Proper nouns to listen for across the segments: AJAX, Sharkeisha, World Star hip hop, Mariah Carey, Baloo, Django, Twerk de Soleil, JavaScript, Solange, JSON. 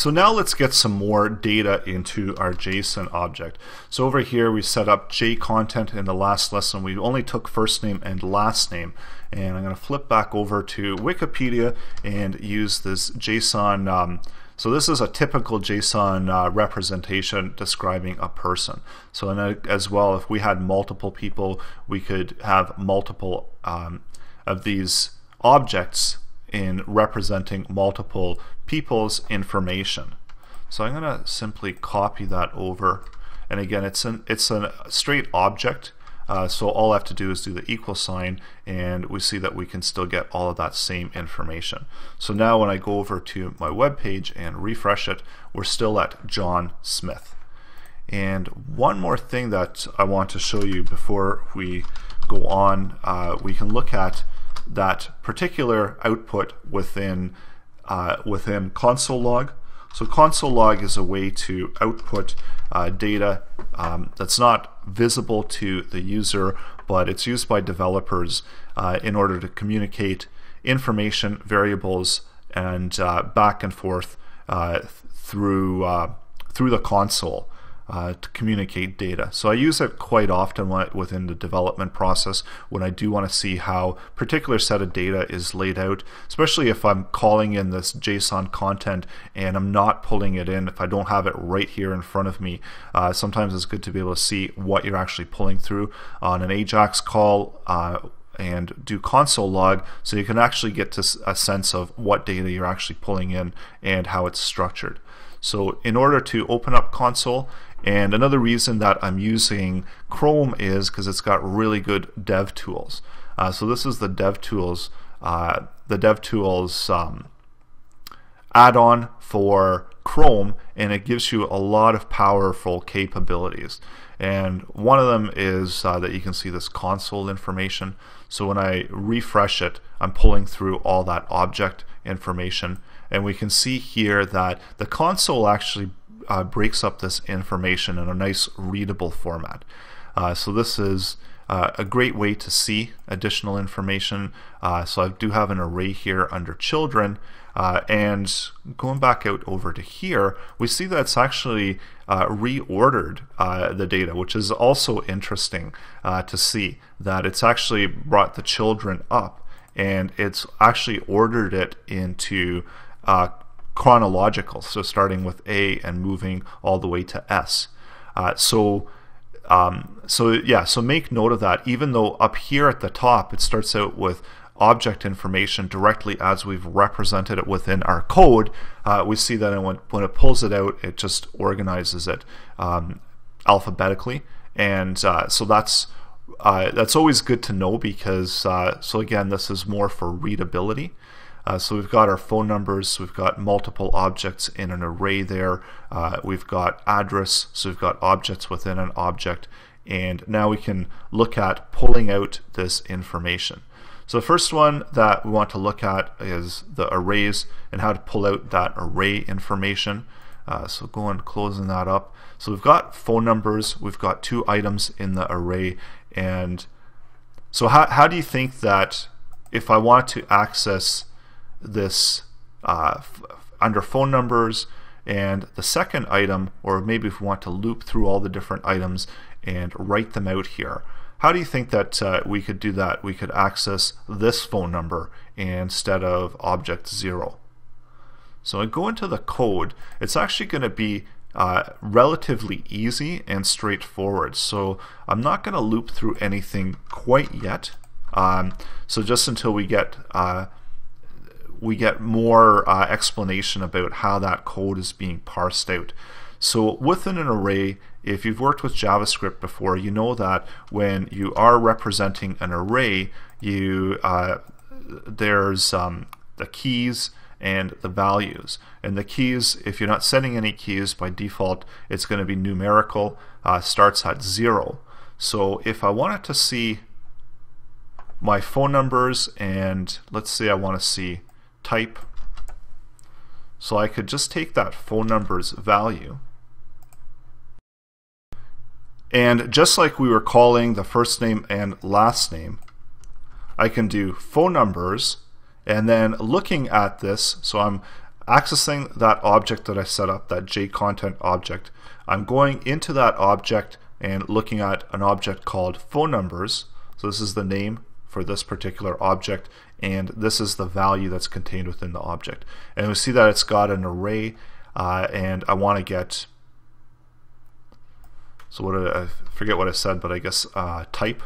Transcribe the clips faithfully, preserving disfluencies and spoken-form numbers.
So now let's get some more data into our JSON object. So over here we set up JContent. In the last lesson we only took first name and last name, and I'm going to flip back over to Wikipedia and use this JSON. Um, so this is a typical JSON uh, representation describing a person. So in a, as well, if we had multiple people, we could have multiple um, of these objects in representing multiple people's information. So I'm going to simply copy that over, and again it's an it's a straight object, uh, so all I have to do is do the equal sign, and we see that we can still get all of that same information. So now when I go over to my web page and refresh it, we're still at John Smith. And one more thing that I want to show you before we go on, uh, we can look at that particular output within uh, within console log. So console log is a way to output uh, data um, that's not visible to the user, but it's used by developers uh, in order to communicate information, variables, and uh, back and forth uh, through uh, through the console. Uh, to communicate data. So I use it quite often within the development process when I do want to see how a particular set of data is laid out, especially if I'm calling in this JSON content and I'm not pulling it in, if I don't have it right here in front of me. Uh, sometimes it's good to be able to see what you're actually pulling through on an AJAX call uh, and do console log, so you can actually get to a sense of what data you're actually pulling in and how it's structured. So in order to open up console, and another reason that I'm using Chrome is because it's got really good dev tools. Uh, so this is the dev tools, uh, the dev tools um, add-on for Chrome, and it gives you a lot of powerful capabilities. And one of them is uh, that you can see this console information. So when I refresh it, I'm pulling through all that object information, and we can see here that the console actually uh, breaks up this information in a nice readable format. Uh, so this is uh, a great way to see additional information. Uh, so I do have an array here under children, uh, and going back out over to here, we see that it's actually uh, reordered uh, the data, which is also interesting uh, to see that it's actually brought the children up, and it's actually ordered it into uh, chronological, so starting with A and moving all the way to S. Uh, so, um, so yeah, so make note of that. Even though up here at the top it starts out with object information directly as we've represented it within our code, uh, we see that when, when it pulls it out, it just organizes it um, alphabetically, and uh, so that's Uh, that's always good to know, because uh, so again this is more for readability. Uh, so we've got our phone numbers, we've got multiple objects in an array there, uh, we've got address, so we've got objects within an object, and now we can look at pulling out this information. So the first one that we want to look at is the arrays and how to pull out that array information. Uh, so go and closing that up. So we've got phone numbers, we've got two items in the array, and so how, how do you think that if I want to access this uh, f under phone numbers and the second item, or maybe if we want to loop through all the different items and write them out here, how do you think that uh, we could do that? We could access this phone number instead of object zero. So I go into the code, it's actually going to be uh, relatively easy and straightforward. So I'm not going to loop through anything quite yet. Um, so just until we get uh, we get more uh, explanation about how that code is being parsed out. So within an array, if you've worked with JavaScript before, you know that when you are representing an array, you uh, there's um, the keys and the values. And the keys, if you're not setting any keys by default, it's going to be numerical, uh, starts at zero. So if I wanted to see my phone numbers, and let's say I want to see type, so I could just take that phone number's value, and just like we were calling the first name and last name, I can do phone numbers. And then looking at this, so I'm accessing that object that I set up, that jContent object. I'm going into that object and looking at an object called phone numbers. So this is the name for this particular object, and this is the value that's contained within the object. And we see that it's got an array, uh, and I want to get, so what did I, I forget what I said, but I guess uh, type.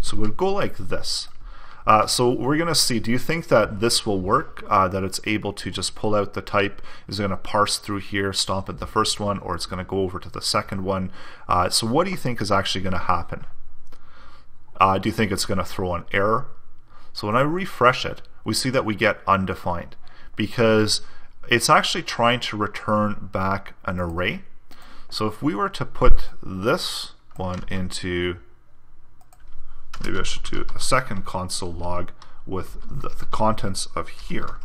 So we'll go like this. Uh, so we're going to see, do you think that this will work, uh, that it's able to just pull out the type, is it going to parse through here, stomp at the first one, or it's going to go over to the second one? Uh, so what do you think is actually going to happen? Uh, do you think it's going to throw an error? So when I refresh it, we see that we get undefined, because it's actually trying to return back an array. So if we were to put this one into, maybe I should do a second console log with the, the contents of here.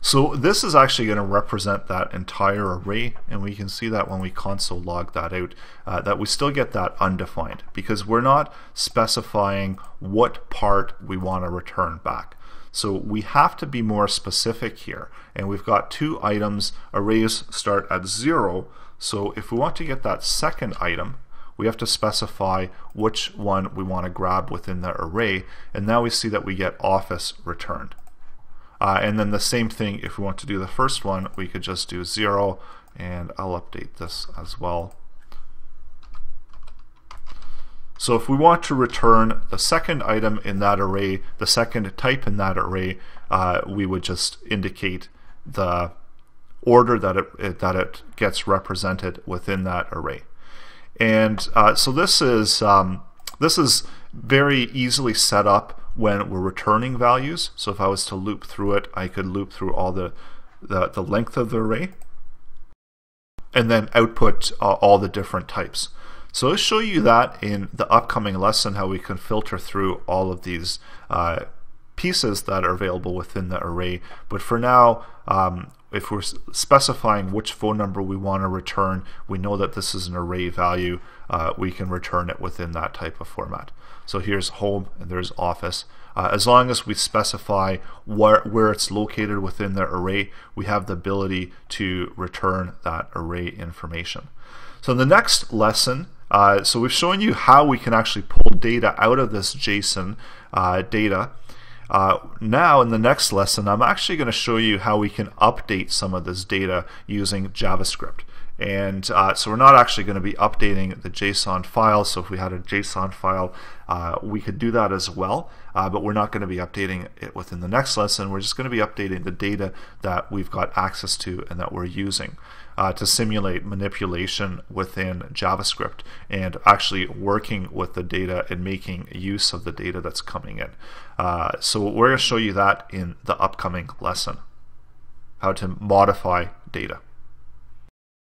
So this is actually going to represent that entire array, and we can see that when we console log that out, uh, that we still get that undefined, because we're not specifying what part we want to return back. So we have to be more specific here, and we've got two items. Arrays start at zero, so if we want to get that second item, we have to specify which one we want to grab within the array, and now we see that we get office returned. Uh, and then the same thing, if we want to do the first one, we could just do zero, and I'll update this as well. So if we want to return the second item in that array, the second type in that array, uh, we would just indicate the order that it, that it gets represented within that array. And uh, so this is um, this is very easily set up when we're returning values. So if I was to loop through it, I could loop through all the the, the length of the array, and then output uh, all the different types. So I'll show you that in the upcoming lesson, how we can filter through all of these uh, pieces that are available within the array. But for now, um, if we're specifying which phone number we want to return, we know that this is an array value, uh, we can return it within that type of format. So here's home and there's office. Uh, as long as we specify where, where it's located within the array, we have the ability to return that array information. So in the next lesson, uh, so we've shown you how we can actually pull data out of this JSON uh, data. Uh, now in the next lesson, I'm actually going to show you how we can update some of this data using JavaScript. And uh, so we're not actually going to be updating the JSON file, so if we had a JSON file, uh, we could do that as well, uh, but we're not going to be updating it within the next lesson. We're just going to be updating the data that we've got access to and that we're using uh, to simulate manipulation within JavaScript, and actually working with the data and making use of the data that's coming in. Uh, so we're going to show you that in the upcoming lesson, how to modify data.